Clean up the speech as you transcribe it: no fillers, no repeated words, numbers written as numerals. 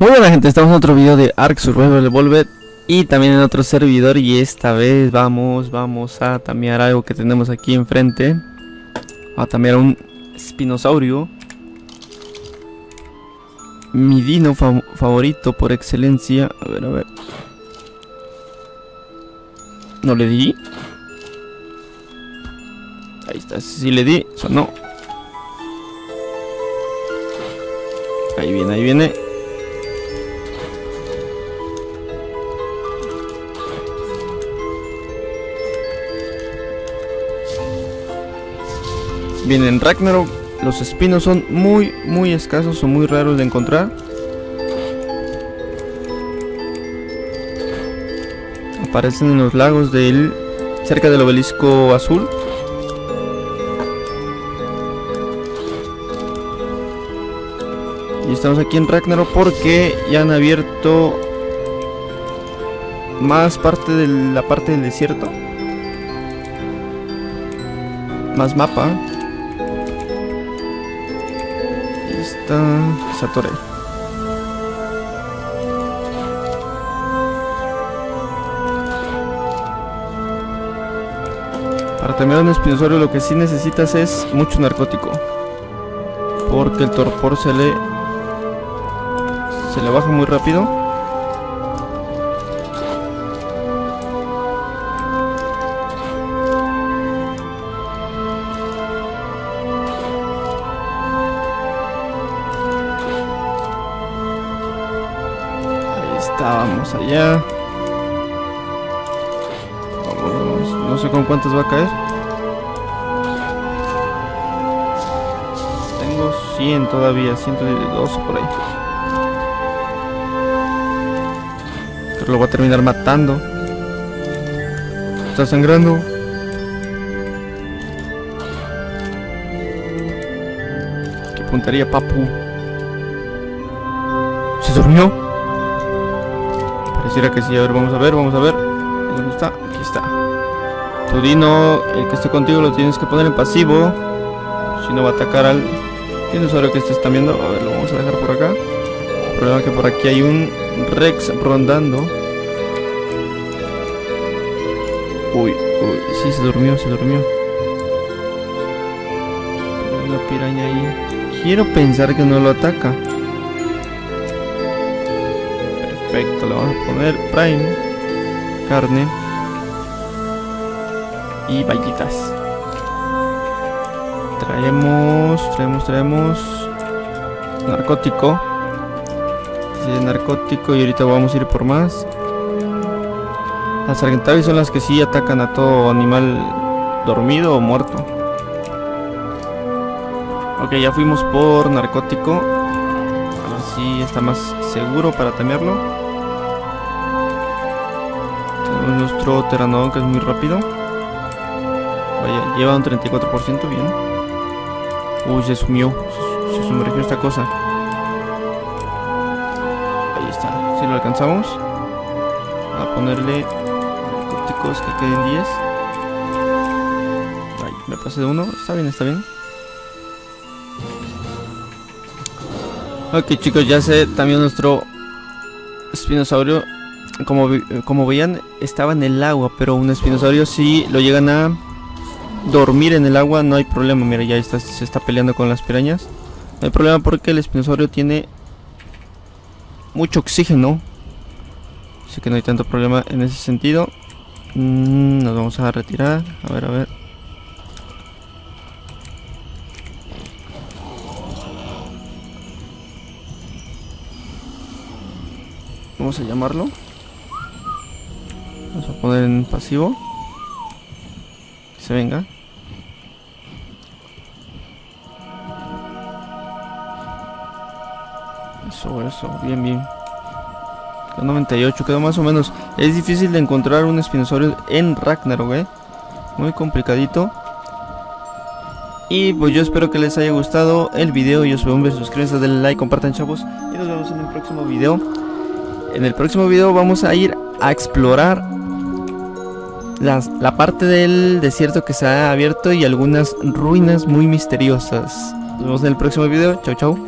Muy buena gente, estamos en otro video de ARK Survival Evolved y también en otro servidor, y esta vez vamos a tamear algo que tenemos aquí enfrente. A tamear un espinosaurio, mi dino favorito por excelencia. A ver, no le di. Ahí está, sí le di, sonó. Ahí viene. Bien, en Ragnarok los espinos son muy escasos o muy raros de encontrar. Aparecen en los lagos cerca del obelisco azul. Y estamos aquí en Ragnarok porque ya han abierto más parte de la parte del desierto. Más mapa. Esa torre. Para terminar un espinosaurio lo que sí necesitas es mucho narcótico, porque el torpor se le baja muy rápido. Vamos allá. Vámonos. No sé con cuántas va a caer. Tengo 100 todavía, 112 por ahí. Pero lo voy a terminar matando. Está sangrando. ¿Qué puntería, papu? ¿Se durmió? Pareciera que sí. A ver, ¿dónde está? Aquí está. Tu dino, el que esté contigo, lo tienes que poner en pasivo, si no va a atacar al dinosaurio que estés viendo. A ver, lo vamos a dejar por acá. El problema es que por aquí hay un Rex rondando. Uy, sí, se durmió. Pero hay una piraña ahí. Quiero pensar que no lo ataca. Perfecto, le vamos a poner prime, carne y vallitas. Traemos narcótico. Sí, narcótico, y ahorita vamos a ir por más. Las argentavis son las que sí atacan a todo animal dormido o muerto. Ok, ya fuimos por narcótico. Así está más seguro para tamearlo. Tenemos nuestro pteranodón, que es muy rápido. Vaya, lleva un 34%, bien. Uy, se sumergió esta cosa. Ahí está, si lo alcanzamos. A ponerle narcóticos que queden 10. Ay, me pasé de uno, está bien. Ok chicos, ya sé también nuestro espinosaurio. Como veían, estaba en el agua, pero un espinosaurio, si lo llegan a dormir en el agua, no hay problema. Mira, ya se está peleando con las pirañas. No hay problema porque el espinosaurio tiene mucho oxígeno, así que no hay tanto problema en ese sentido. Nos vamos a retirar. A ver. Vamos a llamarlo. Vamos a poner en pasivo. Que se venga. Eso, bien. Quedó 98, quedó más o menos. Es difícil de encontrar un espinosaurio en Ragnarok, muy complicadito. Y pues yo espero que les haya gustado el video. Yo soy Hombre, suscríbanse, denle like, compartan, chavos. Y nos vemos en el próximo video. En el próximo video vamos a ir a explorar la parte del desierto que se ha abierto y algunas ruinas muy misteriosas. Nos vemos en el próximo video. Chau.